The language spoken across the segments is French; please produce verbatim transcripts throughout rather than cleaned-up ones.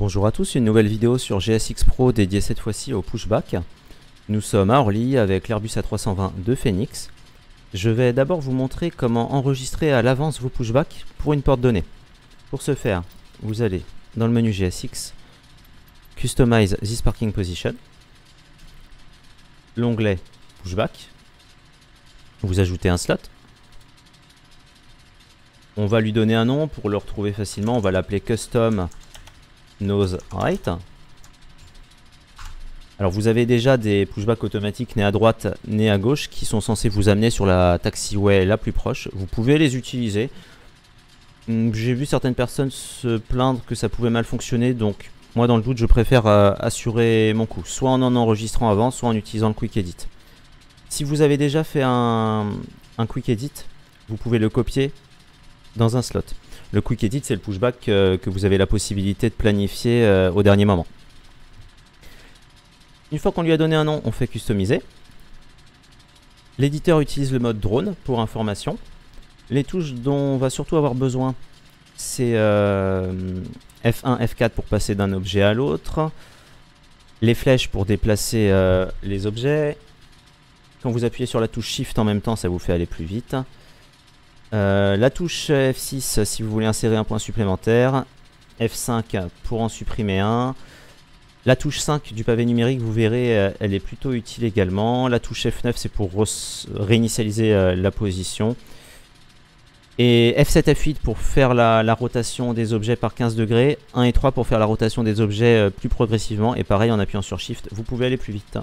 Bonjour à tous, une nouvelle vidéo sur G S X Pro dédiée cette fois-ci au pushback. Nous sommes à Orly avec l'Airbus A trois cent vingt de Fenix. Je vais d'abord vous montrer comment enregistrer à l'avance vos pushbacks pour une porte donnée. Pour ce faire, vous allez dans le menu G S X, Customize this parking position, l'onglet pushback, vous ajoutez un slot. On va lui donner un nom pour le retrouver facilement, on va l'appeler Custom Nose Right. Alors vous avez déjà des pushbacks automatiques nés à droite, nés à gauche qui sont censés vous amener sur la taxiway la plus proche. Vous pouvez les utiliser. J'ai vu certaines personnes se plaindre que ça pouvait mal fonctionner, donc moi dans le doute je préfère euh, assurer mon coup, soit en en enregistrant avant, soit en utilisant le Quick Edit. Si vous avez déjà fait un, un Quick Edit, vous pouvez le copier dans un slot. Le Quick Edit, c'est le pushback euh, que vous avez la possibilité de planifier euh, au dernier moment. Une fois qu'on lui a donné un nom, on fait customiser. L'éditeur utilise le mode drone pour information. Les touches dont on va surtout avoir besoin, c'est euh, F un, F quatre pour passer d'un objet à l'autre. Les flèches pour déplacer euh, les objets. Quand vous appuyez sur la touche Shift en même temps, ça vous fait aller plus vite. Euh, la touche F six si vous voulez insérer un point supplémentaire, F cinq pour en supprimer un, la touche cinq du pavé numérique vous verrez elle est plutôt utile également, la touche F neuf c'est pour réinitialiser euh, la position et F sept, F huit pour faire la, la rotation des objets par quinze degrés, un et trois pour faire la rotation des objets euh, plus progressivement et pareil en appuyant sur Shift vous pouvez aller plus vite.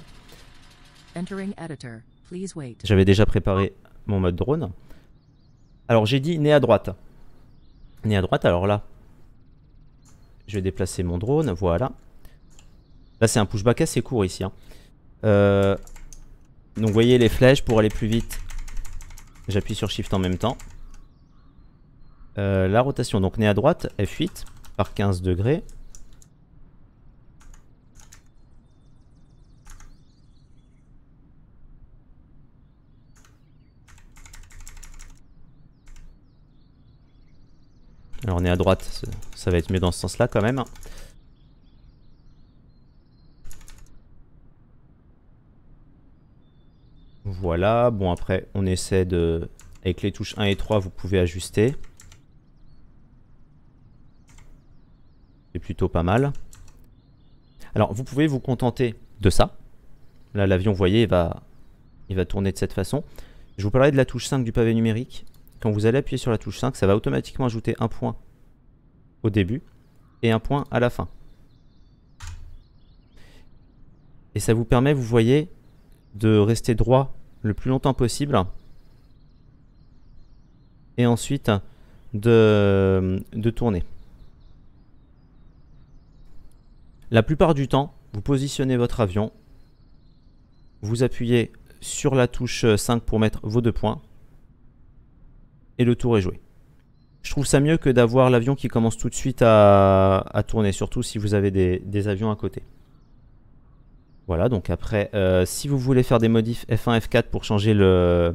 J'avais déjà préparé mon mode drone. Alors j'ai dit né à droite. Né à droite, alors là, je vais déplacer mon drone, voilà. Là c'est un pushback assez court ici. Hein. Euh, donc vous voyez les flèches pour aller plus vite. J'appuie sur Shift en même temps. Euh, la rotation, donc né à droite, F huit par quinze degrés. Alors on est à droite, ça, ça va être mieux dans ce sens-là quand même. Voilà, bon après on essaie de... Avec les touches un et trois vous pouvez ajuster. C'est plutôt pas mal. Alors vous pouvez vous contenter de ça. Là l'avion, vous voyez, il va, il va tourner de cette façon. Je vous parlais de la touche cinq du pavé numérique. Quand vous allez appuyer sur la touche cinq, ça va automatiquement ajouter un point au début et un point à la fin. Et ça vous permet, vous voyez, de rester droit le plus longtemps possible. Et ensuite, de, de tourner. La plupart du temps, vous positionnez votre avion. Vous appuyez sur la touche cinq pour mettre vos deux points. Et le tour est joué. Je trouve ça mieux que d'avoir l'avion qui commence tout de suite à, à tourner, surtout si vous avez des, des avions à côté. Voilà, donc après, euh, si vous voulez faire des modifs F un, F quatre pour changer le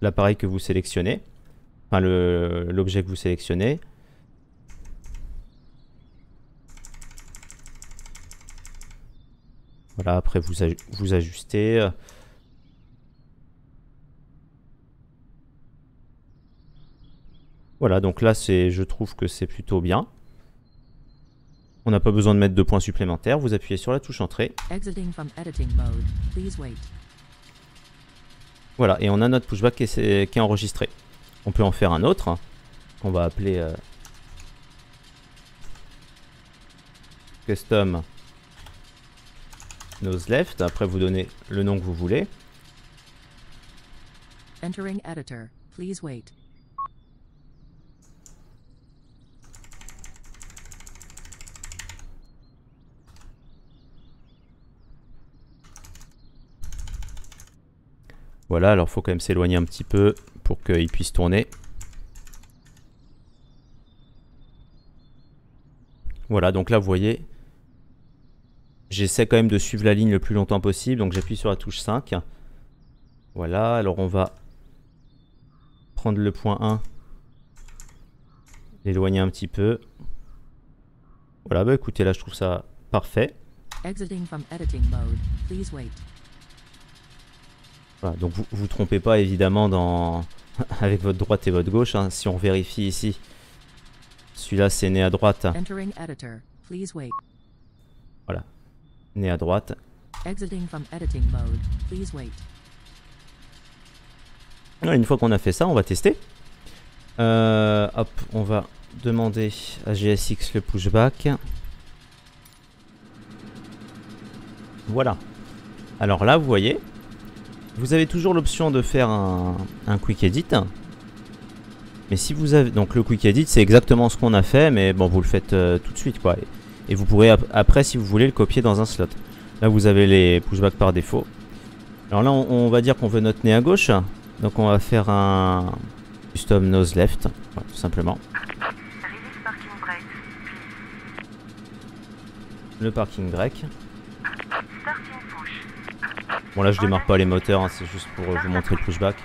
l'appareil que vous sélectionnez, enfin l'objet que vous sélectionnez, voilà, après vous, vous ajustez. Voilà, donc là, je trouve que c'est plutôt bien. On n'a pas besoin de mettre de points supplémentaires. Vous appuyez sur la touche Entrée. Voilà, et on a notre pushback qui est, qui est enregistré. On peut en faire un autre. On va appeler euh, Custom Nose Left. Après, vous donnez le nom que vous voulez. Entering editor. Please wait. Voilà, alors il faut quand même s'éloigner un petit peu pour qu'il puisse tourner. Voilà, donc là vous voyez, j'essaie quand même de suivre la ligne le plus longtemps possible, donc j'appuie sur la touche cinq. Voilà, alors on va prendre le point un, l'éloigner un petit peu. Voilà, bah écoutez, là je trouve ça parfait. Voilà, donc vous vous trompez pas évidemment dans avec votre droite et votre gauche. Hein. Si on vérifie ici, celui-là c'est né à droite. Voilà, né à droite. Une fois qu'on a fait ça, on va tester. Euh, hop, on va demander à G S X le pushback. Voilà. Alors là, vous voyez, vous avez toujours l'option de faire un, un quick edit. Mais si vous avez donc le quick edit, c'est exactement ce qu'on a fait, mais bon, vous le faites euh, tout de suite, quoi. Et vous pourrez ap après, si vous voulez, le copier dans un slot. Là, vous avez les pushback par défaut. Alors là, on, on va dire qu'on veut notre nez à gauche. Donc on va faire un custom nose left, voilà, tout simplement. Le parking break. Bon là je démarre pas les moteurs, hein, c'est juste pour vous montrer le pushback.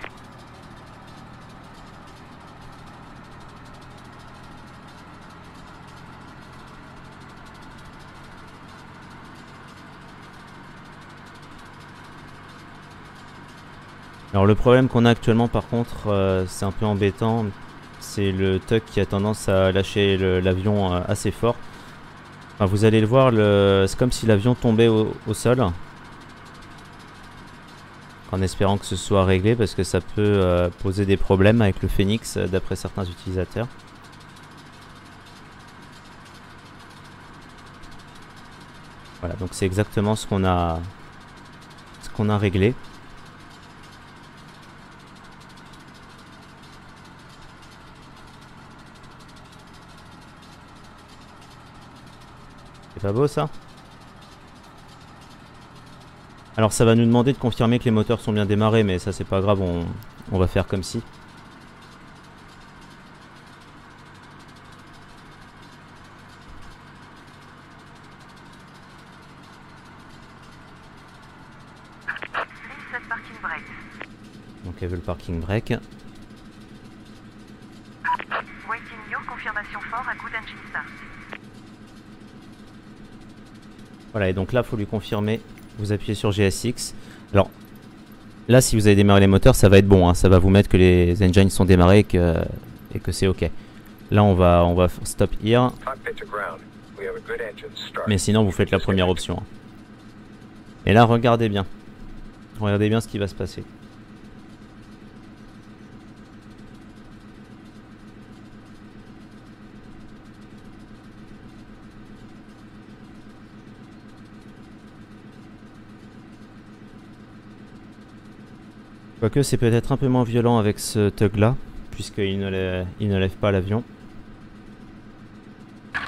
Alors le problème qu'on a actuellement par contre, euh, c'est un peu embêtant, c'est le tuck qui a tendance à lâcher l'avion euh, assez fort. Enfin, vous allez le voir, le... c'est comme si l'avion tombait au, au sol. En espérant que ce soit réglé parce que ça peut euh, poser des problèmes avec le Fenix euh, d'après certains utilisateurs. Voilà, donc c'est exactement ce qu'on a, ce qu'on a réglé. C'est pas beau ça? Alors ça va nous demander de confirmer que les moteurs sont bien démarrés, mais ça c'est pas grave, on, on va faire comme si. Donc elle veut le parking brake. Voilà, et donc là, il faut lui confirmer, vous appuyez sur G S X. Alors, là, si vous avez démarré les moteurs, ça va être bon, hein, ça va vous mettre que les engines sont démarrés et que, et que c'est OK. Là, on va, on va stop here. Mais sinon, vous faites la première option. Hein. Et là, regardez bien. Regardez bien ce qui va se passer. Quoique c'est peut-être un peu moins violent avec ce tug là, puisqu'il ne, lève, il ne lève pas l'avion. Vous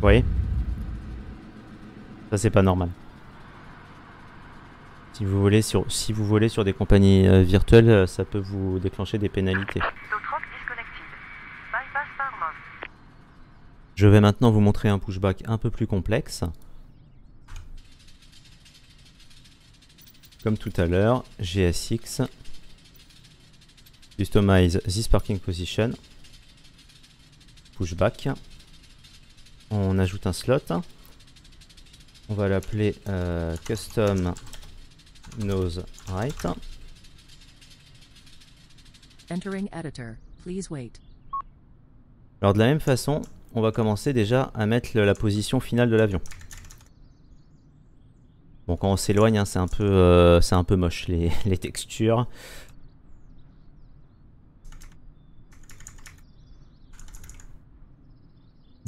voyez? Ça c'est pas normal. Si vous volez sur, si vous volez sur des compagnies euh, virtuelles, ça peut vous déclencher des pénalités. Je vais maintenant vous montrer un pushback un peu plus complexe. Comme tout à l'heure, G S X, Customize this parking position, pushback. On ajoute un slot. On va l'appeler euh, Custom Nose Right. Entering editor. Please wait. Alors de la même façon, on va commencer déjà à mettre la position finale de l'avion. Bon, quand on s'éloigne, hein, c'est un peu, euh, c'est un peu moche les, les textures.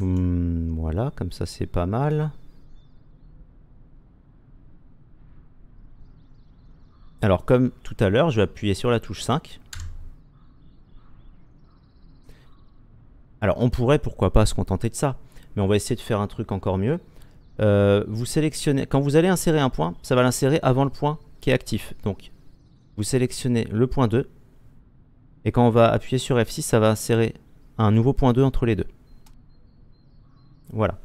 Hum, voilà, comme ça c'est pas mal. Alors comme tout à l'heure, je vais appuyer sur la touche cinq. Alors on pourrait, pourquoi pas, se contenter de ça, mais on va essayer de faire un truc encore mieux. Euh, vous sélectionnez, quand vous allez insérer un point, ça va l'insérer avant le point qui est actif. Donc vous sélectionnez le point deux, et quand on va appuyer sur F six, ça va insérer un nouveau point deux entre les deux. Voilà.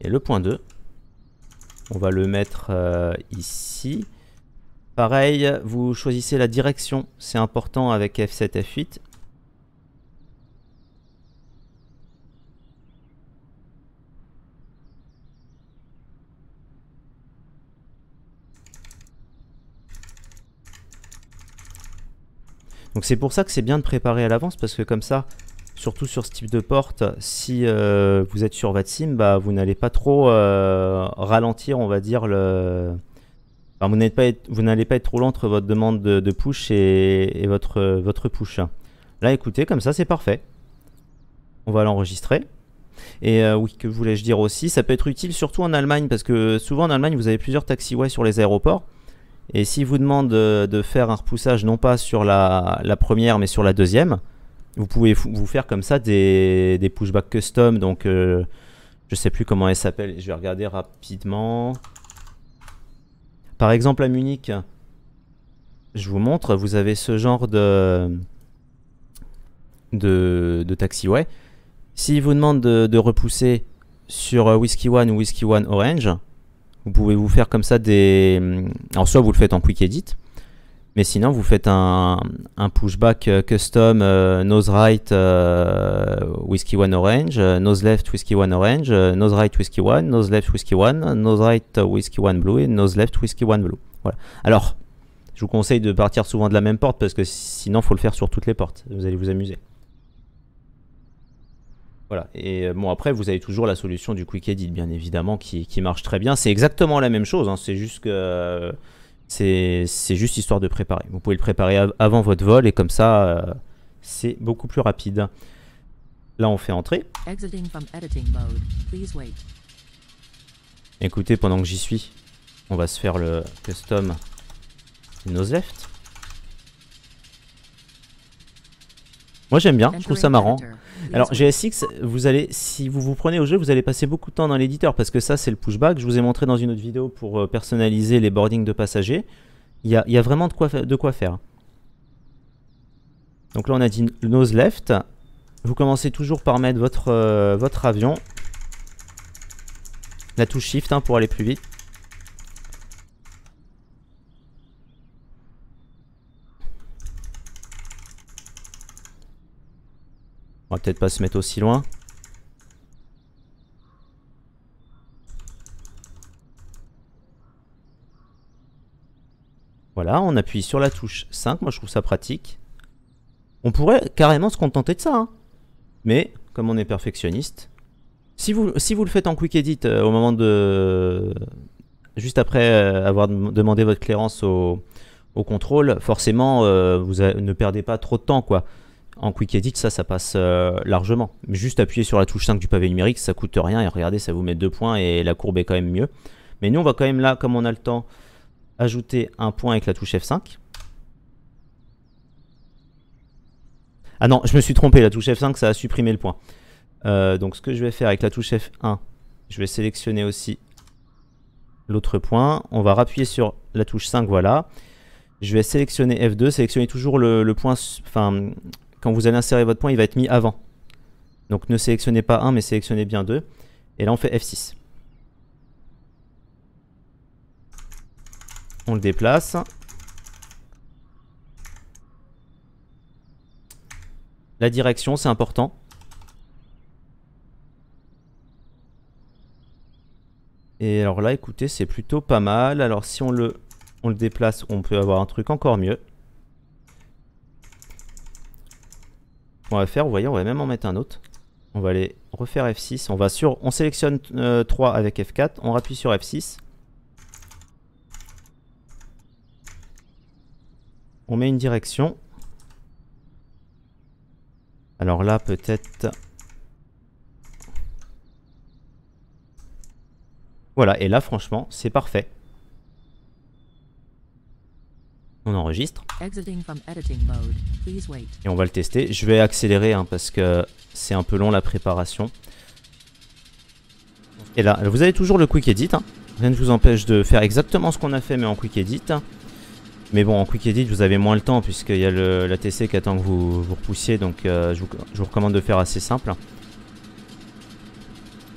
Et le point deux, on va le mettre euh, ici. Pareil, vous choisissez la direction, c'est important avec F sept F huit. Donc c'est pour ça que c'est bien de préparer à l'avance, parce que comme ça, surtout sur ce type de porte, si euh, vous êtes sur VATSIM, bah, vous n'allez pas trop euh, ralentir, on va dire, le... Enfin, vous n'allez pas être, vous n'allez pas être trop lent entre votre demande de, de push et, et votre, euh, votre push. Là, écoutez, comme ça, c'est parfait. On va l'enregistrer. Et euh, oui, que voulais-je dire aussi, ça peut être utile surtout en Allemagne, parce que souvent en Allemagne, vous avez plusieurs taxiways sur les aéroports. Et s'ils vous demandent de, de faire un repoussage, non pas sur la, la première, mais sur la deuxième, vous pouvez vous faire comme ça des, des pushbacks custom. Donc, euh, je sais plus comment elle s'appelle. Je vais regarder rapidement. Par exemple, à Munich, je vous montre, vous avez ce genre de, de, de taxiway. S'ils vous demandent de, de repousser sur Whiskey One ou Whiskey One Orange, vous pouvez vous faire comme ça des... Alors, soit vous le faites en quick edit, mais sinon vous faites un, un pushback custom euh, nose right euh, Whiskey One Orange, nose left Whiskey One Orange, nose right Whiskey One, nose left Whiskey One, nose right Whiskey One Blue et nose left Whiskey One Blue. Voilà. Alors, je vous conseille de partir souvent de la même porte, parce que sinon il faut le faire sur toutes les portes. Vous allez vous amuser. Voilà. Et bon, après vous avez toujours la solution du quick edit, bien évidemment, qui, qui marche très bien. C'est exactement la même chose, hein. C'est juste que... Euh, C'est juste histoire de préparer. Vous pouvez le préparer av avant votre vol, et comme ça, euh, c'est beaucoup plus rapide. Là, on fait entrer. Écoutez, pendant que j'y suis, on va se faire le custom nose left. Moi, j'aime bien, je trouve ça marrant. Alors, G S X, vous allez, si vous vous prenez au jeu, vous allez passer beaucoup de temps dans l'éditeur, parce que ça, c'est le pushback. Je vous ai montré dans une autre vidéo pour personnaliser les boardings de passagers. Il y a, il y a vraiment de quoi, de quoi faire. Donc là, on a dit nose left. Vous commencez toujours par mettre votre, euh, votre avion. La touche shift, hein, pour aller plus vite. On va peut-être pas se mettre aussi loin. Voilà, on appuie sur la touche cinq. Moi, je trouve ça pratique. On pourrait carrément se contenter de ça, hein. Mais, comme on est perfectionniste, si vous, si vous le faites en quick edit euh, au moment de... Juste après euh, avoir demandé votre clearance au, au contrôle, forcément, euh, vous a, ne perdez pas trop de temps, quoi. En quick edit, ça, ça passe euh, largement. Juste appuyer sur la touche cinq du pavé numérique, ça coûte rien. Et regardez, ça vous met deux points et la courbe est quand même mieux. Mais nous, on va quand même là, comme on a le temps, ajouter un point avec la touche F cinq. Ah non, je me suis trompé. La touche F cinq, ça a supprimé le point. Euh, donc, ce que je vais faire avec la touche F un, je vais sélectionner aussi l'autre point. On va rappuyer sur la touche cinq, voilà. Je vais sélectionner F deux, sélectionner toujours le, le point... Enfin, quand vous allez insérer votre point, il va être mis avant. Donc ne sélectionnez pas un, mais sélectionnez bien deux. Et là, on fait F six. On le déplace. La direction, c'est important. Et alors là, écoutez, c'est plutôt pas mal. Alors si on le, on le déplace, on peut avoir un truc encore mieux. On va faire, vous voyez, on va même en mettre un autre. On va aller refaire F six. On va sur, on sélectionne euh, trois avec F quatre. On appuie sur F six. On met une direction. Alors là, peut-être... Voilà, et là, franchement, c'est parfait. On enregistre et on va le tester. Je vais accélérer, hein, parce que c'est un peu long la préparation. Et là, vous avez toujours le quick edit, hein. Rien ne vous empêche de faire exactement ce qu'on a fait, mais en quick edit. Mais bon, en quick edit, vous avez moins le temps, puisqu'il y a le, la T C qui attend que vous, vous repoussiez. Donc euh, je, vous, je vous recommande de faire assez simple.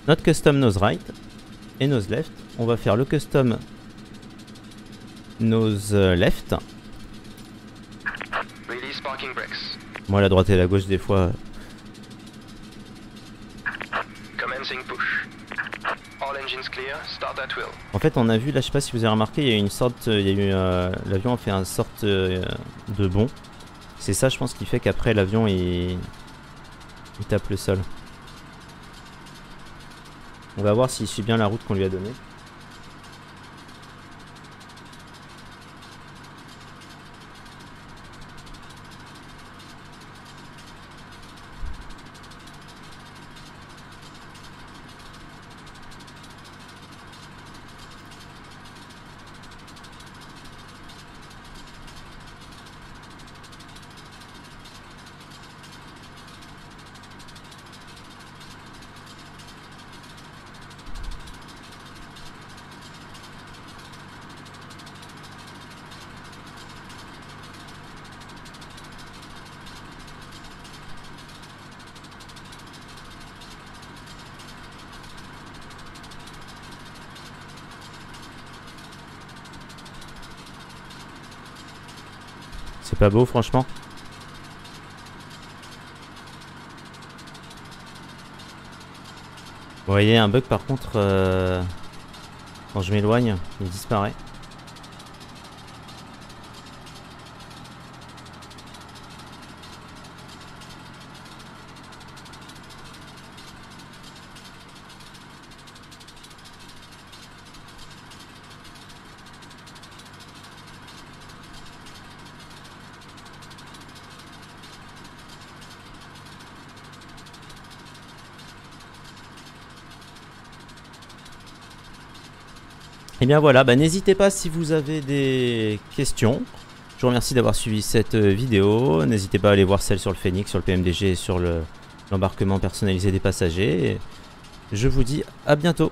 Notre custom nose right et nose left. On va faire le custom nose left. Moi la droite et la gauche des fois. En fait on a vu là, je sais pas si vous avez remarqué, il y a une sorte, il y a eu euh, l'avion a fait une sorte euh, de bond. C'est ça je pense qui fait qu'après l'avion il... il tape le sol. On va voir s'il suit bien la route qu'on lui a donnée. C'est pas beau franchement. Vous voyez un bug par contre, euh, quand je m'éloigne, il disparaît. Et bien voilà, bah n'hésitez pas si vous avez des questions. Je vous remercie d'avoir suivi cette vidéo. N'hésitez pas à aller voir celle sur le Fenix, sur le P M D G et sur l'embarquement personnalisé des passagers. Et je vous dis à bientôt.